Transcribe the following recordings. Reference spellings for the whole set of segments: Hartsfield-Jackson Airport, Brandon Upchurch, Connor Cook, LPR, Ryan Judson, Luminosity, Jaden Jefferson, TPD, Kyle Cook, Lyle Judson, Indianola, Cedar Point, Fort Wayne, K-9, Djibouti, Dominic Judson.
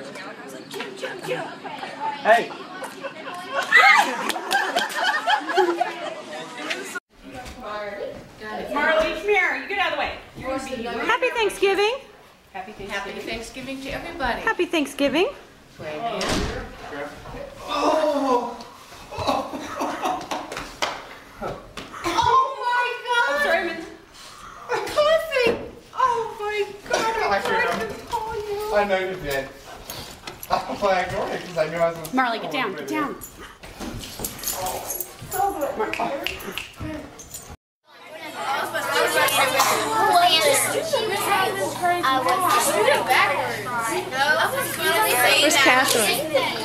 marching out, and I was like, Jim, Jim, Jim! Hey! Marley, come here. You get out of the way. Happy Thanksgiving. Happy Thanksgiving. Happy Thanksgiving to everybody. Happy Thanksgiving. Oh. Oh my God! I'm sorry, I'm coughing. Oh my God! I tried to call you. I know you did. I'm like, alright, because I knew I was going to. Marley, get down. Get down. Where's Catherine? Daddy!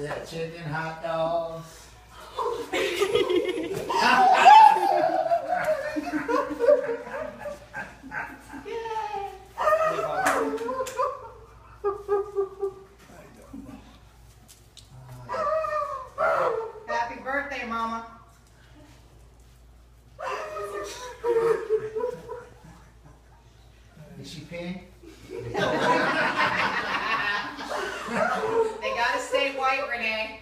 Yeah, chicken hot dogs. Happy birthday, Mama. Is she peeing? They gotta stay white, Renee.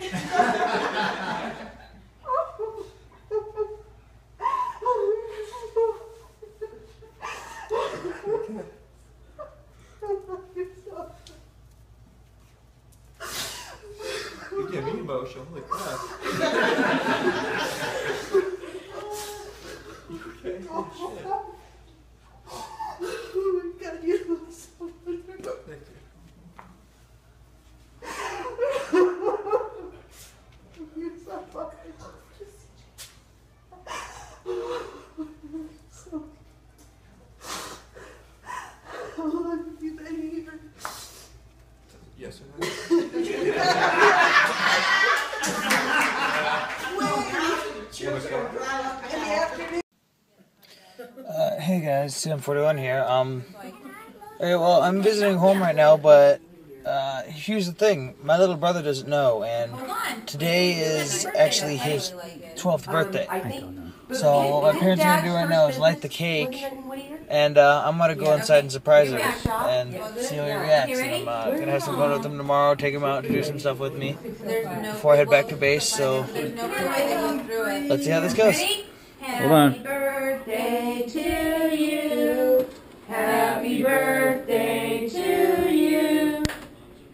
You get me emotional, holy crap. Okay, oh, oh my God, you look so wonderful. Thank you. Yes or no? Hey guys, Tim41 here. Okay, well, I'm visiting home right now, but here's the thing. My little brother doesn't know, and today is actually his 12th birthday. So what my parents are going to do right now is light the cake, and I'm going to go inside and surprise her and see how he reacts. And I'm going to have some fun with him tomorrow, take him out to do some stuff with me before I head back to base, so let's see how this goes. Hold on. Happy birthday to you. Happy birthday to you.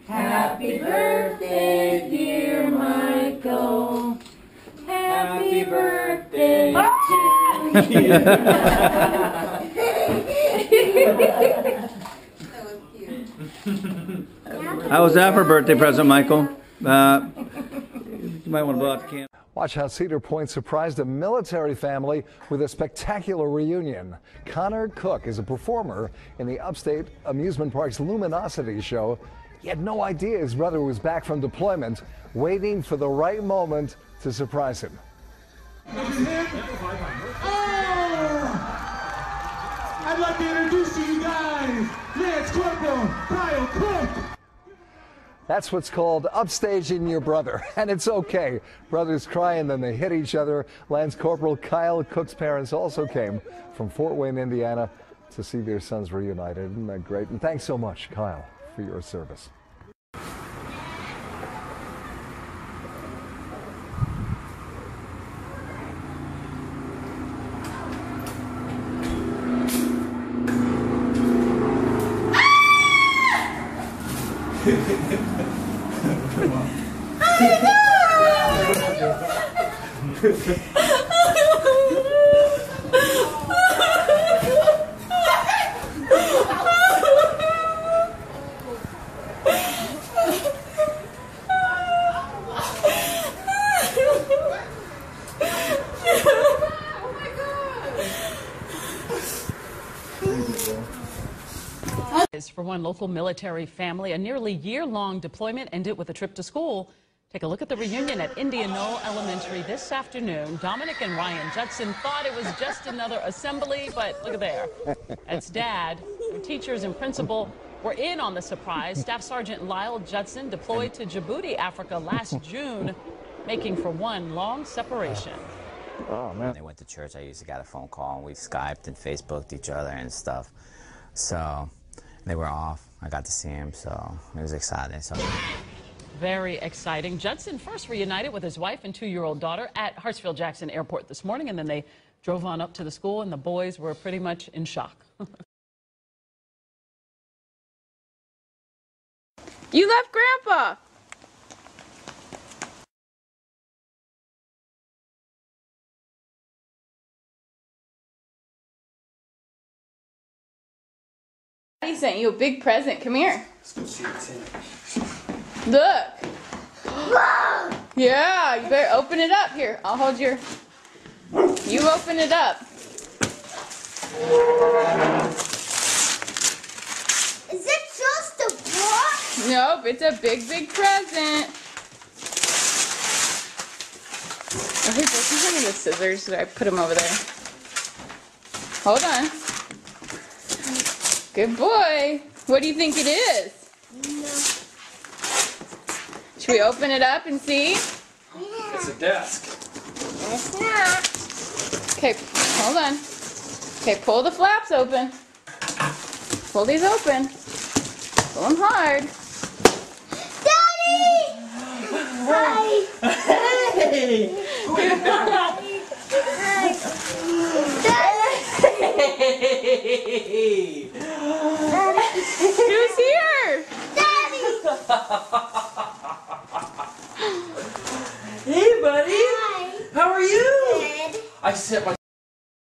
Happy birthday, dear Michael. Happy birthday to you. How was that for a birthday present, Michael? You might want to blow out the candle. Watch how Cedar Point surprised a military family with a spectacular reunion. Connor Cook is a performer in the Upstate Amusement Park's Luminosity show. He had no idea his brother was back from deployment, waiting for the right moment to surprise him. Oh! I'd like to introduce to you guys Lance Corporal Kyle Cook. That's what's called upstaging your brother, and it's okay. Brothers cry and then they hit each other. Lance Corporal Kyle Cook's parents also came from Fort Wayne, Indiana, to see their sons reunited. Isn't that great? And thanks so much, Kyle, for your service. For one local military family, a nearly year-long deployment ended with a trip to school. Take a look at the reunion at Indianola Elementary this afternoon. Dominic and Ryan Judson thought it was just another assembly, but look at there. That's Dad. Their teachers and principal were in on the surprise. Staff Sergeant Lyle Judson deployed to Djibouti, Africa last June, making for one long separation. Oh, man. When they went to church, I usually got a phone call, and we Skyped and Facebooked each other and stuff. So they were off. I got to see him, so it was exciting. Very exciting. Judson first reunited with his wife and two-year-old daughter at Hartsfield-Jackson Airport this morning, and then they drove on up to the school, and the boys were pretty much in shock. You left Grandpa! Daddy sent you a big present. Come here. Look. Yeah, you better open it up. Here, I'll hold your... You open it up. Is it just a book? Nope, it's a big, big present. Okay, these are the scissors. So I put them over there. Hold on. Good boy. What do you think it is? No. Should we open it up and see? Yeah. It's a desk. It's not. Okay, hold on. Okay, pull the flaps open. Pull these open. Pull them hard. Daddy! Hi. Hey. Daddy! Who's here? Daddy! Hey, buddy! Hi. How are you? Good. I set my